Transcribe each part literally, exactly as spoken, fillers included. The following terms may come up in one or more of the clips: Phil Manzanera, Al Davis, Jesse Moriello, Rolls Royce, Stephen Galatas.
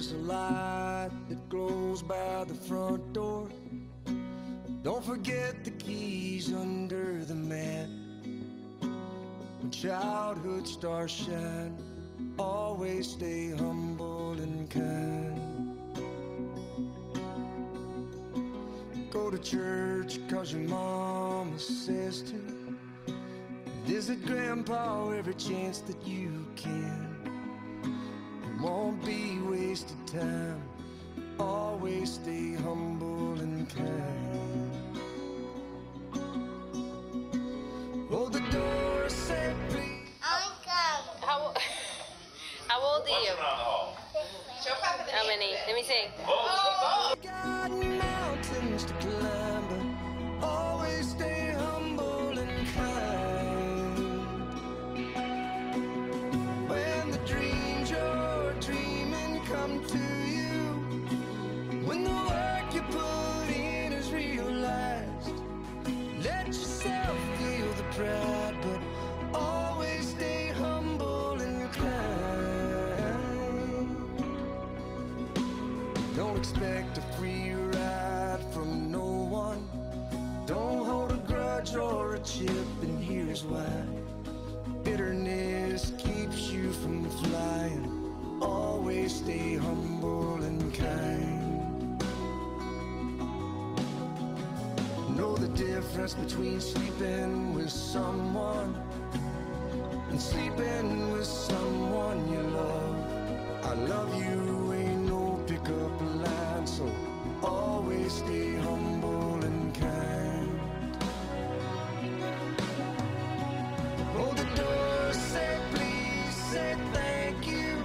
there's a light that glows by the front door. Don't forget the keys under the mat. When childhood stars shine, always stay humble and kind. Go to church cause your mama says to. Visit grandpa every chance that you can. It won't be wasted time. Always stay humble and kind. Oh, the door said please. Uncle. How? How old are you? How many? Let me see. Oh. Got mountains to climb, but always stay humble and kind. When the dreams you're dreaming come to you, when the work you put in is realized, let yourself feel the pride, but always stay humble and kind. Don't expect a free ride from no one. Don't hold a grudge or a chip, and here's why. Bitterness keeps you from flying. Always stay humble and kind. Know the difference between sleeping with someone and sleeping with someone you love. I love you ain't no up line, so always stay humble and kind. Oh, the door said please, said thank you.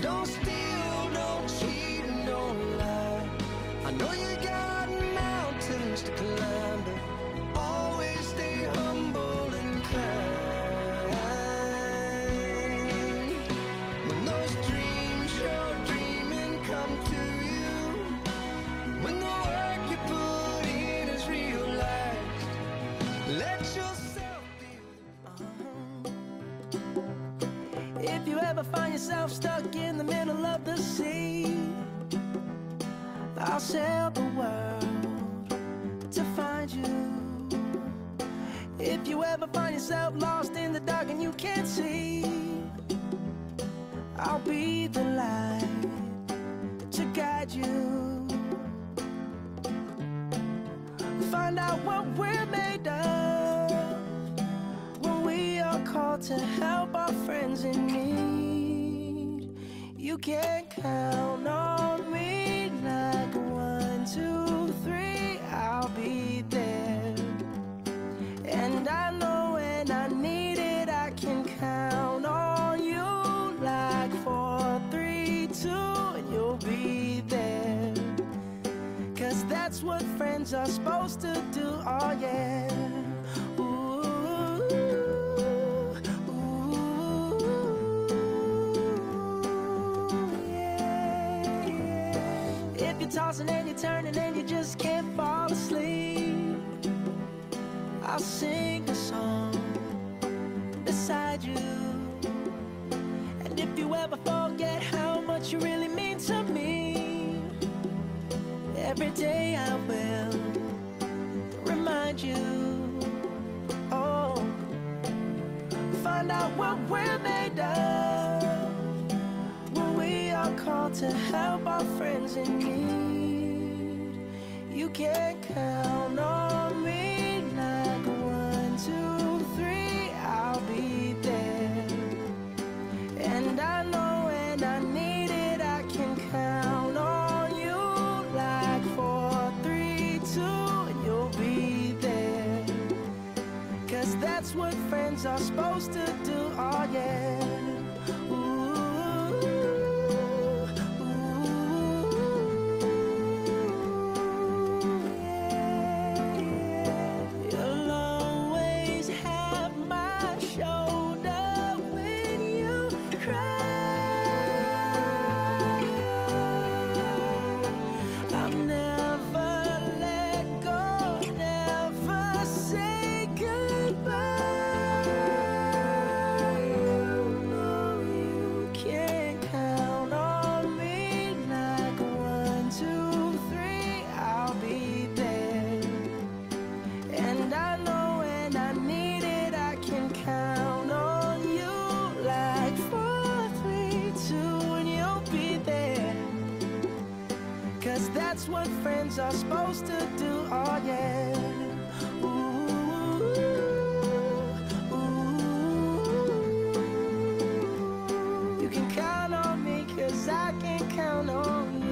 Don't steal, don't cheat, and don't lie. I know you got mountains to climb, but always stay humble and kind. When those dreams you're dreaming come to you, when the work you put in is realized, let yourself be. uh-huh. If you ever find yourself stuck in the middle of the sea, I'll sail the world to find you. If you ever find yourself lost in the dark and you can't see, I'll be the light to guide you. Find out what we're made of when we are called to help our friends in need. You can count on me, like one, two, three, I'll be there. And I know when I need it, I can count on you, like four, three, two, you'll be there. Cause that's what friends are supposed to do, oh yeah. Ooh, ooh, yeah, yeah. If you're tossing and you're turning and you just can't fall asleep, I'll sing a song beside you. If you ever forget how much you really mean to me, every day I will remind you. Oh, find out what we're made of when we are called to help our friends in need. You can count on me, like one, two, three, I'll be there. And I know when I need it, I can count on you, like four, three, two, and you'll be there. Cause that's what friends are supposed to do, oh yeah. Ooh, ooh, yeah, yeah. You'll always have my shoulder. Goodbye. That's what friends are supposed to do, oh yeah. Ooh, ooh. You can count on me, cause I can count on you.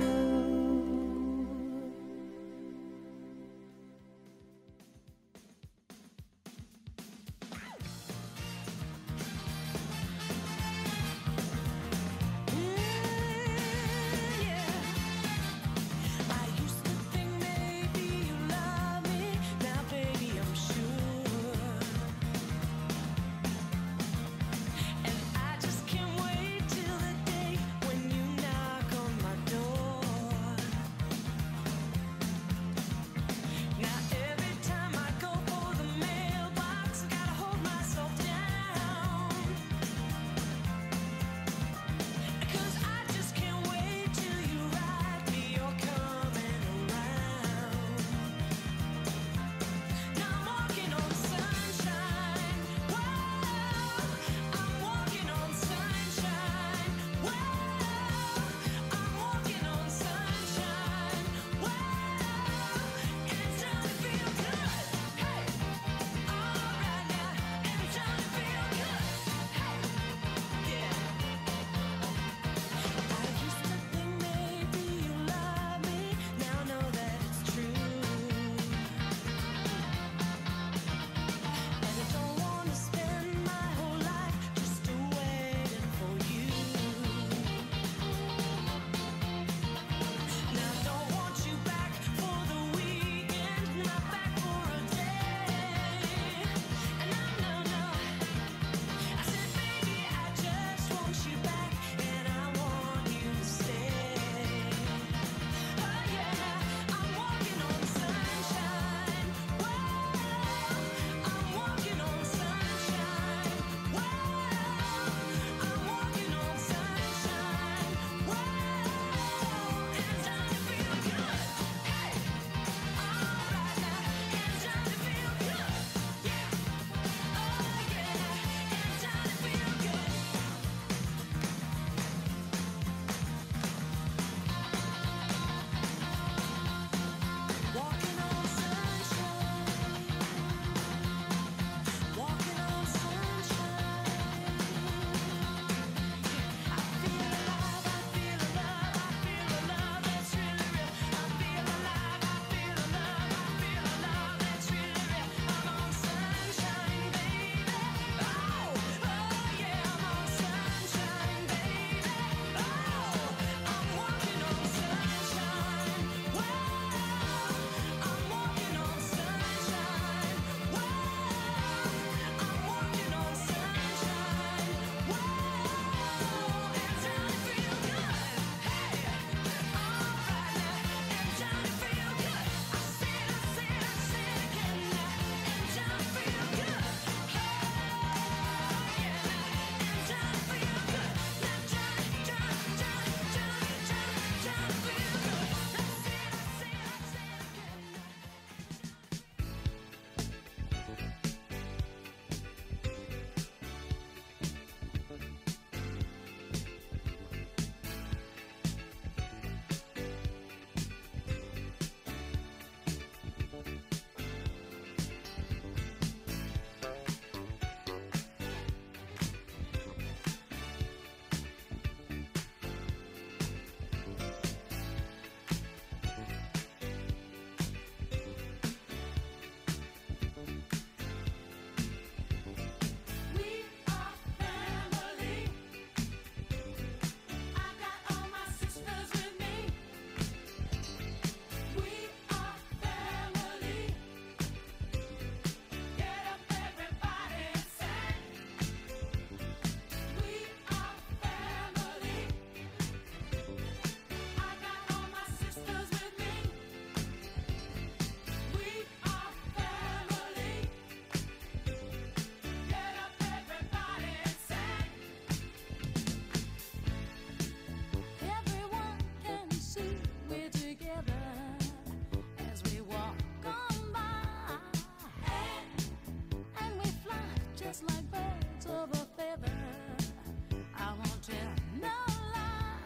No lie,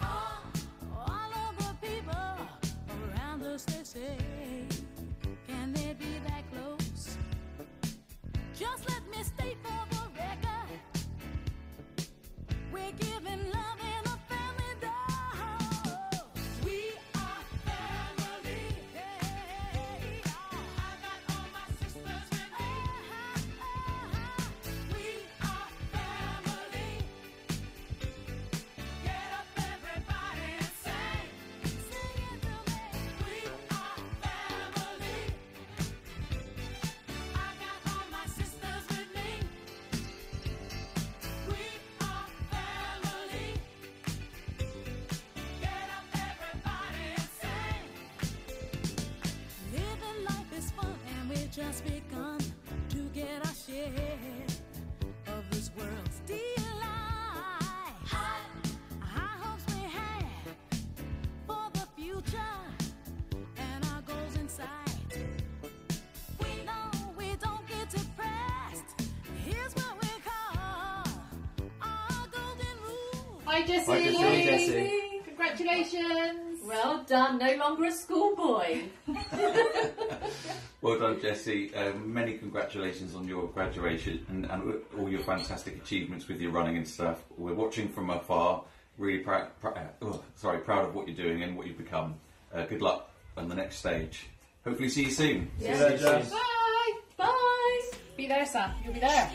all, all of the people Hi Jesse. Hi Jesse. Hi Jesse. Congratulations. Well done. No longer a schoolboy. Well done, Jesse. Um, many congratulations on your graduation and, and all your fantastic achievements with your running and stuff. We're watching from afar. Really proud. Pra oh, sorry, proud of what you're doing and what you've become. Uh, good luck on the next stage. Hopefully, see you soon. Yeah. See you later, Jess. Bye. Bye. Be there, Sam. You'll be there.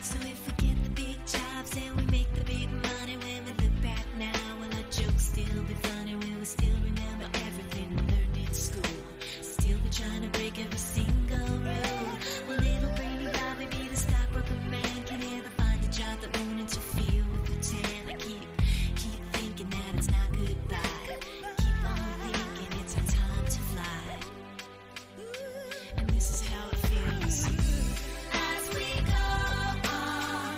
So if we get the big jobs and we make the big money, when we look back now, will our jokes still be funny? Will we still remember everything we learned in school? Still be trying to break every single rule. Will little brainy Bobby be the stockbroker man? Can ever find a job that won't interfere with pretend? I keep, keep thinking that it's not goodbye. Keep on thinking it's our time to fly. And this is how it feels. As we go on.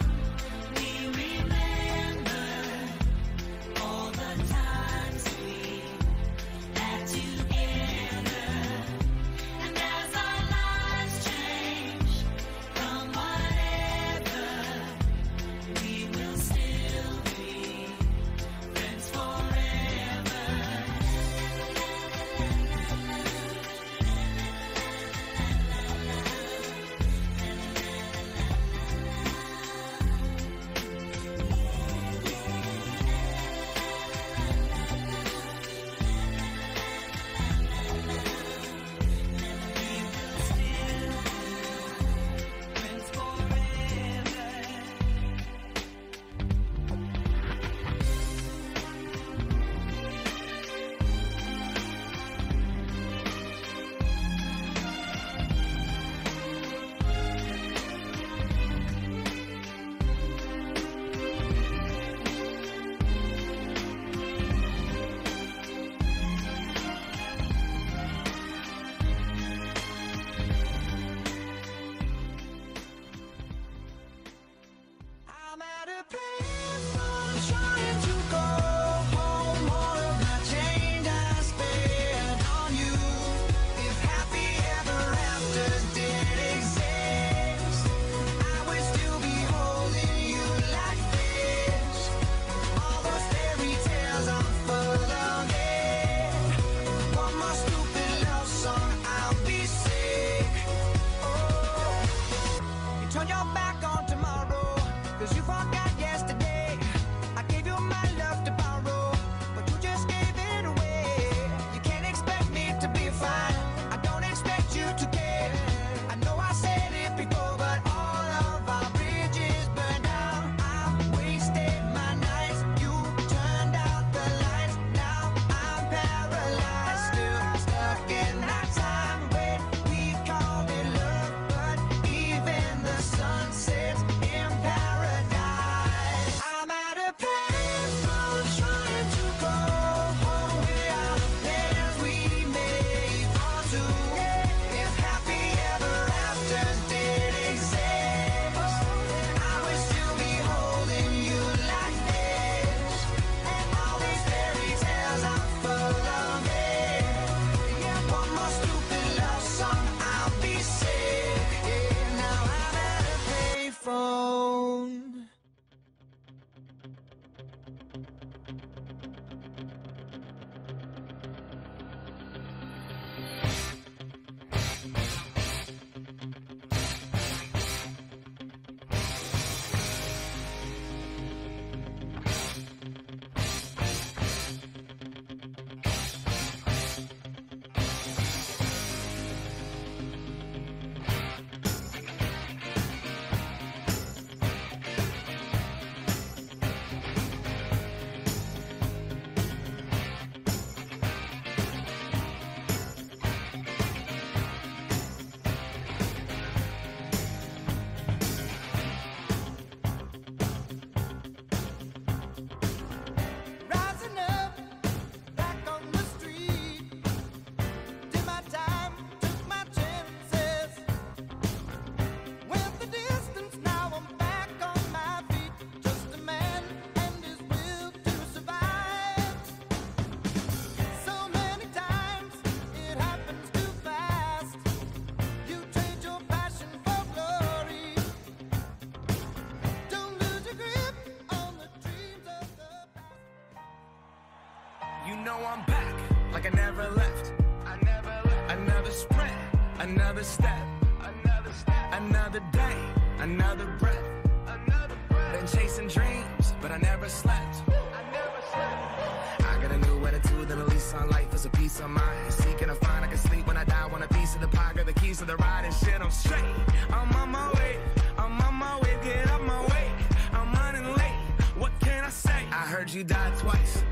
I'm back, like I never left. I never left. Another sprint, another step, another step, another day, another breath, another breath. Been chasing dreams, but I never slept. I never slept. I got a new attitude, the release on life is a peace of mind. Seeking a find, I can sleep when I die. Want a piece of the pie, got the keys to the ride and shit. I'm straight, I'm on my way, I'm on my way, get up my way. I'm running late, what can I say? I heard you die twice.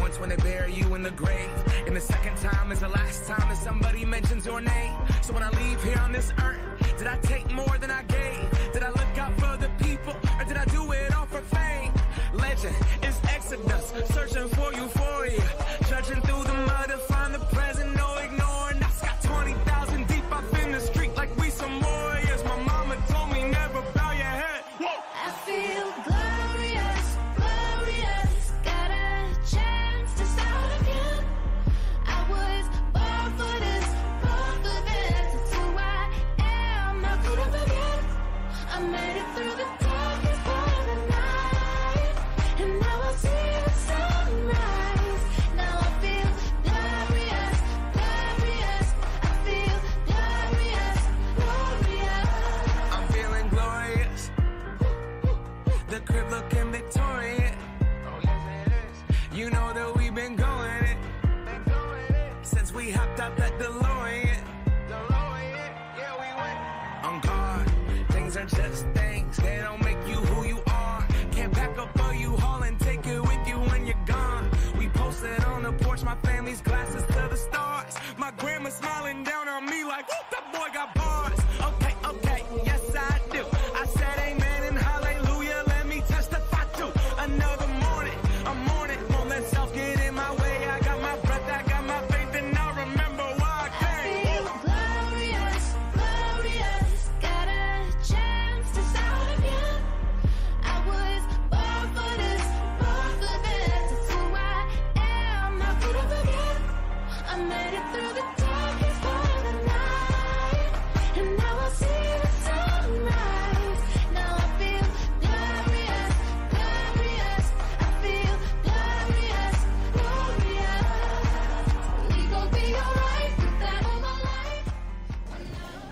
Once when they bury you in the grave, and the second time is the last time that somebody mentions your name. So when I leave here on this earth, did I take more than I gave? Did I look out for the people, or did I do it all for fame? Legend is exodus, searching for euphoria, trudging through the mud to find the present, no ignoring. I got twenty thousand deep up in the street like we some warriors. My mama told me never bow your head. Whoa. I feel glorious, glorious.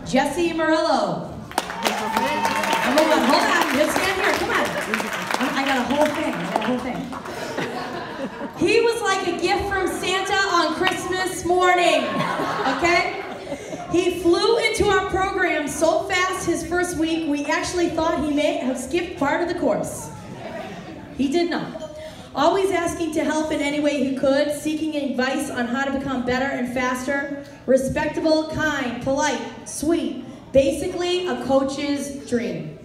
Jesse Moriello. I'm on, hold on, let's stand here, come on. I got a whole thing, I got a whole thing. He was like a gift from Santa on Christmas morning, okay? He flew into our program so fast his first week, we actually thought he may have skipped part of the course. He did not. Always asking to help in any way he could, seeking advice on how to become better and faster. Respectable, kind, polite, sweet. Basically, a coach's dream.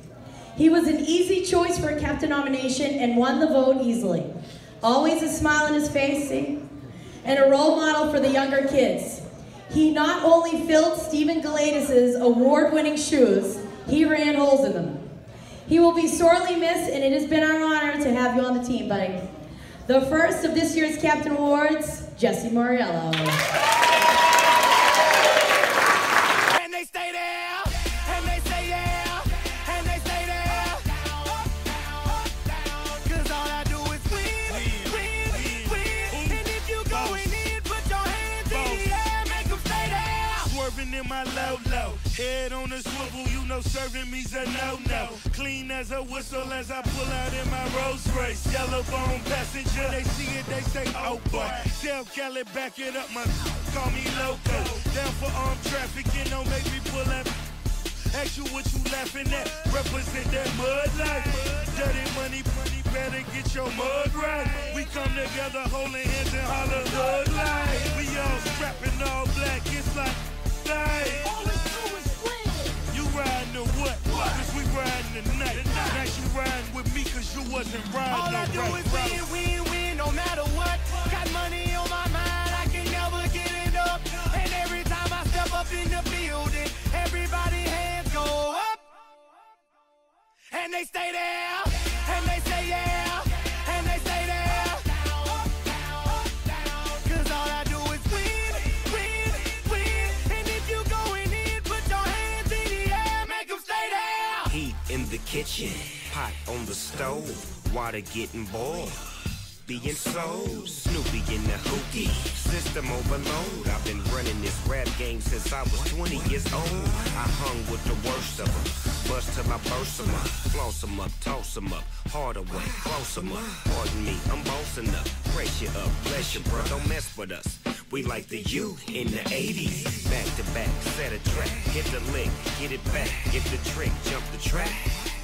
He was an easy choice for a captain nomination and won the vote easily. Always a smile on his face, see? And a role model for the younger kids. He not only filled Stephen Galatas' award-winning shoes, he ran holes in them. He will be sorely missed, and it has been our honor to have you on the team, buddy. The first of this year's Captain Awards, Jesse Moriello. Head on a swivel, you know serving me's a no-no. Clean as a whistle as I pull out in my Rolls Royce. Yellow bone passenger, they see it, they say, oh boy. Tell Kelly, back it up, my call me loco. Down for armed trafficking, don't make me pull up. Ask you what you laughing at, represent that mud life. Dirty money, money, better get your mud right. We come together, holding hands and holler, mud life. We all strapping all black, it's like, all it's do is win. You riding the what? What? Cause we riding the night. The night. Now you riding with me cause you wasn't riding. All I do is win, win, win, no matter what. Got money on my mind, I can never get it up. And every time I step up in the building, everybody hands go up. And they stay there, and they say yeah. Kitchen, pot on the stove, water getting boiled. Snoopy and Soul, Snoopy in the hookie. System overload, I've been running this rap game since I was twenty years old. I hung with the worst of them, bust till I burst them up. Floss them up, toss them up, harder way, close them up. Pardon me, I'm bossing up, brace you up, bless you bro, don't mess with us. We like the U in the eighties. Back to back, set a track, hit the lick, get it back, get the trick, jump the track.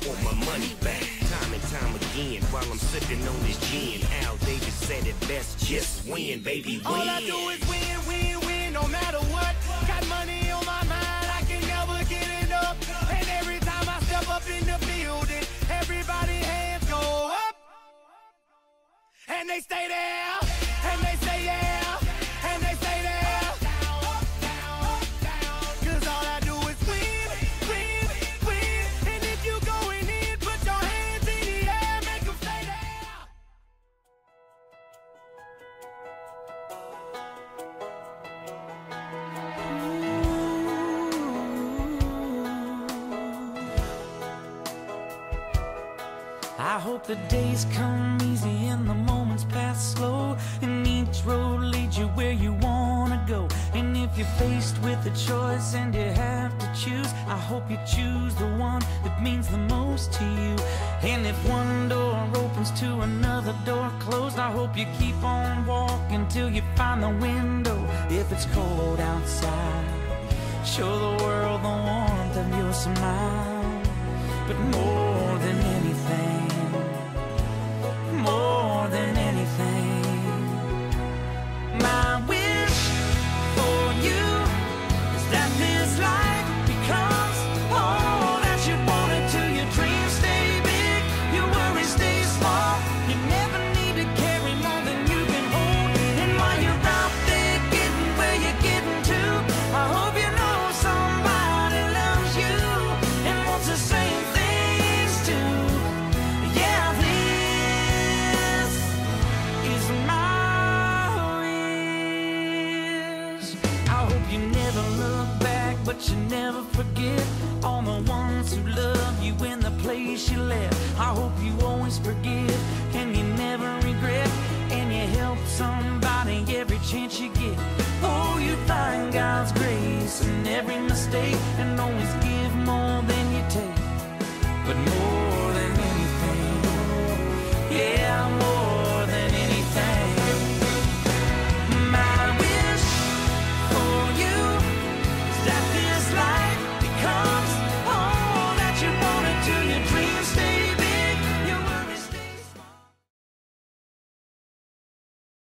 Want my money back, time and time again, while I'm sipping on this gin. Al Davis said it best, just win, baby, win. All I do is win, win, win, no matter what. Got money on my mind, I can never get it up. And every time I step up in the building, everybody hands go up. And they stay there, and they say yeah. I hope the days come easy and the moments pass slow, and each road leads you where you wanna go. And if you're faced with a choice and you have to choose, I hope you choose the one that means the most to you. And if one door opens to another door closed, I hope you keep on walking till you find the window. If it's cold outside, show the world the warmth of your smile. But more than anything, more than anything, my wish for you is that this life becomes all that you want it to. Your dreams stay big, your worries stay small. You never need to carry more than you can hold. And while you're out there getting where you're getting to, I hope you know somebody loves you and wants the same things too. You never look back, but you never forget all the ones who love you in the place you left. I hope you always forgive and you never regret, and you help somebody every chance you get. Oh, you find God's grace in every mistake.